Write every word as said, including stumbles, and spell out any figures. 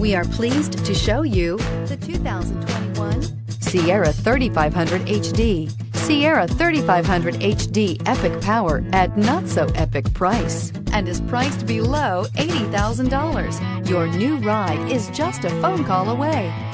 We are pleased to show you the two thousand twenty-one Sierra thirty-five hundred H D. Sierra thirty-five hundred H D, epic power at not so epic price, and is priced below eighty thousand dollars. Your new ride is just a phone call away.